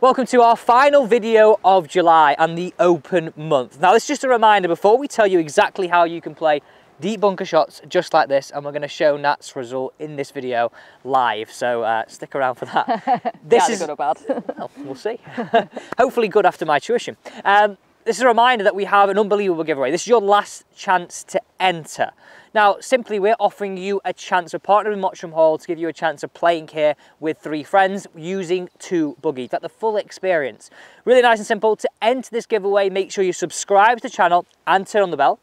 Welcome to our final video of July and the open month. Now, this is just a reminder before we tell you exactly how you can play deep bunker shots just like this, and we're going to show Nat's result in this video live, so stick around for that. This is good or bad. Well, we'll see. Hopefully good after my tuition. This is a reminder that we have an unbelievable giveaway. This is your last chance to enter. Now, simply, we're offering you a chance. We're partnering with Mottram Hall to give you a chance of playing here with 3 friends using 2 buggies. That's the full experience. Really nice and simple. To enter this giveaway, make sure you subscribe to the channel and turn on the bell.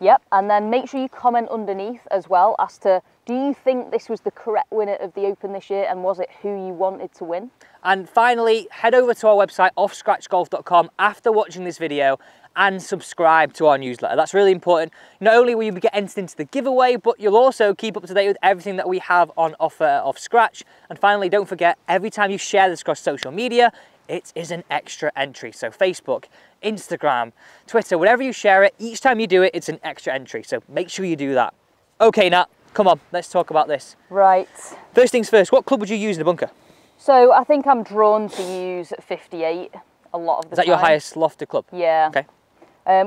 Yep, and then make sure you comment underneath as well as to, do you think this was the correct winner of the Open this year, and was it who you wanted to win? And finally, head over to our website, offscratchgolf.com, after watching this video and subscribe to our newsletter. That's really important. Not only will you get entered into the giveaway, but you'll also keep up to date with everything that we have on offer at Off Scratch. And finally, don't forget, every time you share this across social media, it is an extra entry. So Facebook, Instagram, Twitter, wherever you share it, each time you do it, it's an extra entry. So make sure you do that. Okay, Nat, come on, let's talk about this. Right. First things first, what club would you use in the bunker? So I think I'm drawn to use 58 a lot of the time. Is that your highest lofted club? Yeah. Okay.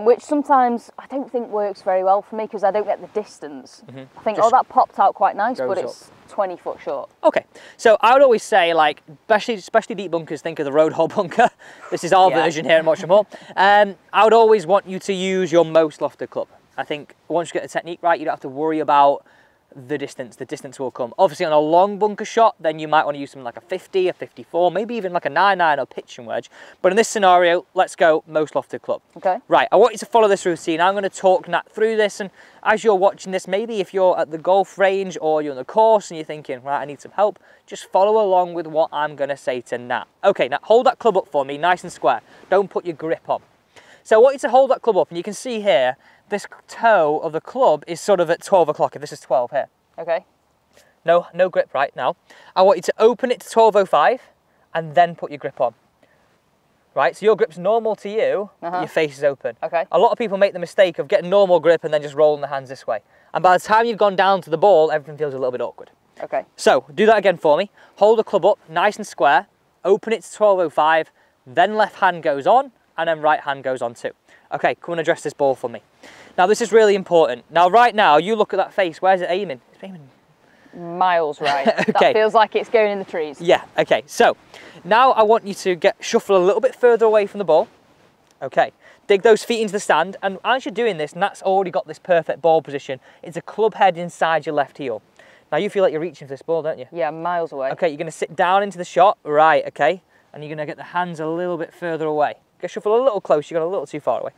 Which sometimes I don't think works very well for me because I don't get the distance. I think, just, oh, that popped out quite nice, but it's 20 foot short. Okay. So I would always say, like, especially deep bunkers, think of the road hole bunker. This is our version here at Mottram Hall. I would always want you to use your most lofted club. I think once you get the technique right, you don't have to worry about the distance. The distance will come. Obviously, on a long bunker shot, then you might want to use something like a 50, a 54, maybe even like a 9-9 or pitching wedge. But in this scenario, let's go most lofted club. Okay. Right, I want you to follow this routine. I'm going to talk Nat through this, and as you're watching this, maybe if you're at the golf range or you're on the course and you're thinking, right, I need some help, just follow along with what I'm going to say to Nat. Okay, Nat, hold that club up for me, nice and square. Don't put your grip on. So I want you to hold that club up, and you can see here, this toe of the club is sort of at 12 o'clock, if this is 12 here. Okay. No grip right now. I want you to open it to 12.05 and then put your grip on. Right, so your grip's normal to you, your face is open. Okay. A lot of people make the mistake of getting normal grip and then just rolling the hands this way. And by the time you've gone down to the ball, everything feels a little bit awkward. Okay. So, do that again for me. Hold the club up, nice and square, open it to 12.05, then left hand goes on, and then right hand goes on too. Okay, come and address this ball for me. Now, this is really important. Now, right now, you look at that face. Where's it aiming? It's aiming miles right. Okay. That feels like it's going in the trees. Yeah, okay. So, now I want you to shuffle a little bit further away from the ball. Okay. Dig those feet into the stand. And as you're doing this, Nat's already got this perfect ball position. It's a club head inside your left heel. Now, you feel like you're reaching for this ball, don't you? Yeah, miles away. Okay, you're going to sit down into the shot. Right, okay. And you're going to get the hands a little bit further away. Shuffle a little close, you got a little too far away,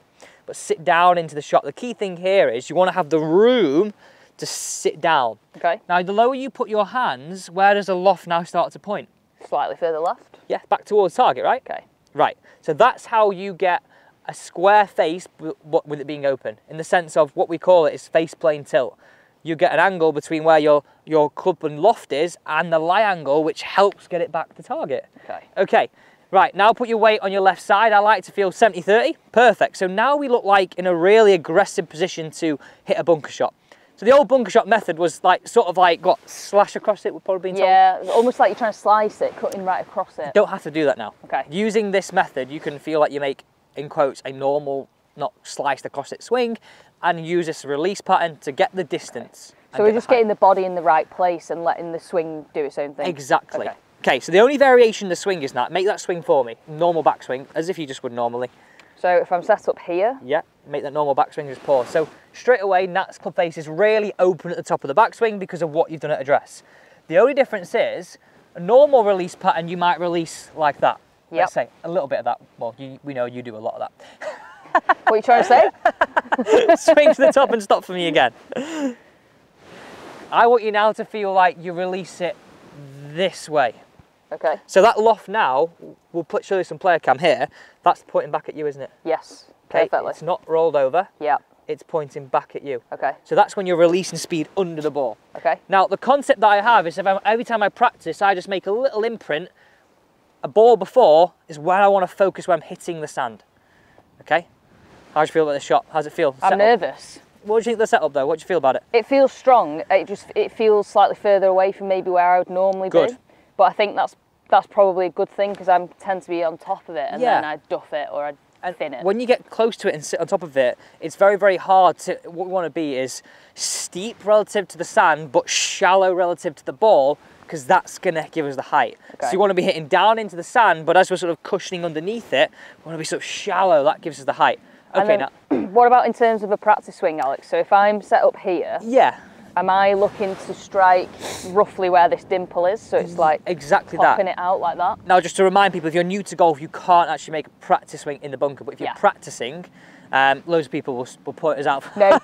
but sit down into the shot. The key thing here is you want to have the room to sit down. Okay. Now, the lower you put your hands, where does the loft now start to point? Slightly further left. Yeah, back towards target, right? Okay. Right. So that's how you get a square face with it being open, in the sense of what we call it is face plane tilt. You get an angle between where your club and loft is and the lie angle, which helps get it back to target. Okay. Okay. Right, now put your weight on your left side. I like to feel 70-30. Perfect. So now we look like in a really aggressive position to hit a bunker shot. So the old bunker shot method was like sort of like got slash across it, we're probably being told. Yeah, almost like you're trying to slice it, cutting right across it. You don't have to do that now. Okay. Using this method, you can feel like you make, in quotes, a normal, not sliced across it swing, and use this release pattern to get the distance. Okay. So we're just getting the body in the right place and letting the swing do its own thing. Exactly. Okay. Okay, so the only variation in the swing is that. Make that swing for me. Normal backswing, as if you just would normally. So if I'm set up here? Yeah, make that normal backswing, just pause. So straight away, Nat's club face is really open at the top of the backswing because of what you've done at address. The only difference is, a normal release pattern, you might release like that. Yep. Let's say a little bit of that. Well, we know you do a lot of that. What are you trying to say? Swing to the top and stop for me again. I want you now to feel like you release it this way. Okay. So that loft now, we'll show you some player cam here, that's pointing back at you, isn't it? Yes, okay. Perfectly. It's not rolled over, yeah, it's pointing back at you. Okay. So that's when you're releasing speed under the ball. Okay. Now the concept that I have is every time I practice, I just make a little imprint. A ball before is where I want to focus when I'm hitting the sand. Okay. How do you feel about the shot? How's it feel? I'm nervous. What do you think of the setup though? What do you feel about it? It feels strong. It feels slightly further away from maybe where I would normally be. But I think that's that's probably a good thing because I tend to be on top of it and then I duff it or I thin it. When you get close to it and sit on top of it, it's very, very hard to, what we want to be is steep relative to the sand but shallow relative to the ball, because that's going to give us the height. Okay. So you want to be hitting down into the sand, but as we're sort of cushioning underneath it, we want to be sort of shallow, that gives us the height. Okay, now. What about in terms of a practice swing, Alex? So if I'm set up here, am I looking to strike roughly where this dimple is? So it's like exactly popping it out like that. Now, just to remind people, if you're new to golf, you can't actually make a practice swing in the bunker. But if you're practicing, loads of people will point us out. No,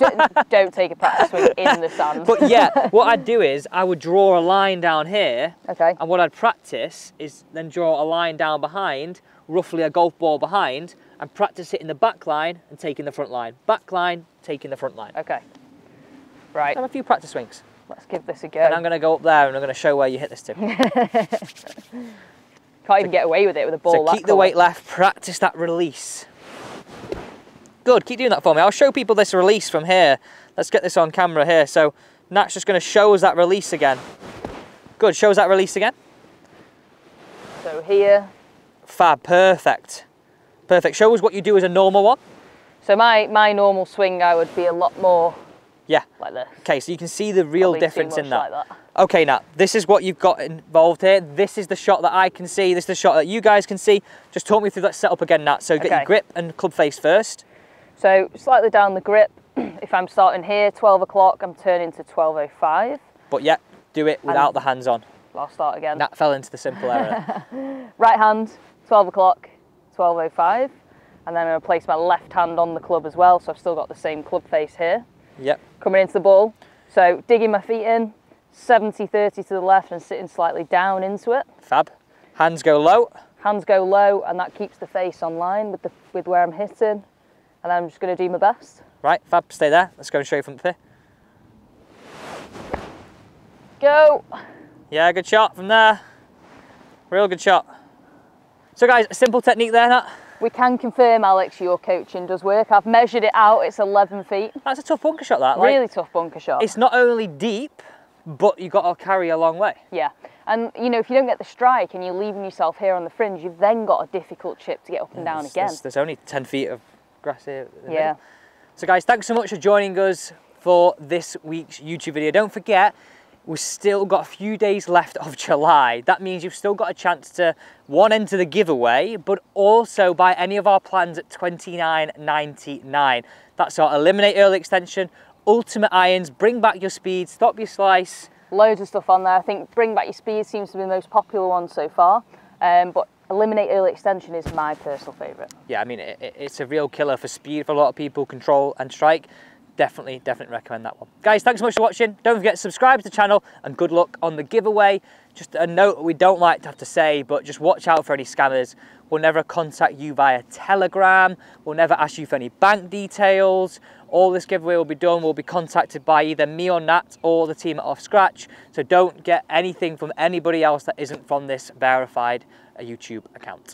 don't take a practice swing in the sand. But yeah, what I'd do is I would draw a line down here. Okay. And what I'd practice is then draw a line down behind, roughly a golf ball behind, and practice it in the back line and taking the front line. Back line, taking the front line. Okay. Right. And a few practice swings. Let's give this a go. And I'm going to go up there and I'm going to show where you hit this to. Can't even get away with it with a ball that colour. So keep the weight left, practice that release. Good, keep doing that for me. I'll show people this release from here. Let's get this on camera here. So Nat's just going to show us that release again. Good, show us that release again. So here. Fab, perfect. Perfect, show us what you do as a normal one. So my normal swing, I would be a lot more... Yeah. Like this. Okay, so you can see the real difference in that. Like that. Okay, Nat, this is what you've got involved here. This is the shot that I can see. This is the shot that you guys can see. Just talk me through that setup again, Nat. So get your grip and club face first. So slightly down the grip. If I'm starting here, 12 o'clock, I'm turning to 12.05. But yeah, do it without the hands on. I'll start again. Nat fell into the simple error. Right hand, 12 o'clock, 12.05. And then I'm going to place my left hand on the club as well. So I've still got the same club face here. Yep. Coming into the ball, so digging my feet in, 70-30 to the left and sitting slightly down into it. Fab. Hands go low. Hands go low, and that keeps the face on line with where I'm hitting. And I'm just going to do my best. Right, fab, stay there. Let's go and show you from there. Go. Yeah, good shot from there. Real good shot. So guys, a simple technique there, Nat. We can confirm, Alex, your coaching does work. I've measured it out, it's 11 feet. That's a tough bunker shot, that. Really tough bunker shot. It's not only deep, but you've got to carry a long way. Yeah, and you know, if you don't get the strike and you're leaving yourself here on the fringe, you've then got a difficult chip to get up and down again. There's only 10 feet of grass here. Yeah. So guys, thanks so much for joining us for this week's YouTube video. Don't forget, we've still got a few days left of July. That means you've still got a chance to, one, enter the giveaway, but also buy any of our plans at £29.99. That's our Eliminate Early Extension, Ultimate Irons, Bring Back Your Speed, Stop Your Slice. Loads of stuff on there. I think Bring Back Your Speed seems to be the most popular one so far, but Eliminate Early Extension is my personal favourite. Yeah, I mean, it's a real killer for speed for a lot of people, control and strike. Definitely recommend that one. Guys, thanks so much for watching. Don't forget to subscribe to the channel and good luck on the giveaway. Just a note we don't like to have to say, but just watch out for any scammers. We'll never contact you via Telegram. We'll never ask you for any bank details. All this giveaway will be done. We'll be contacted by either me or Nat or the team at Off Scratch. So don't get anything from anybody else that isn't from this verified YouTube account.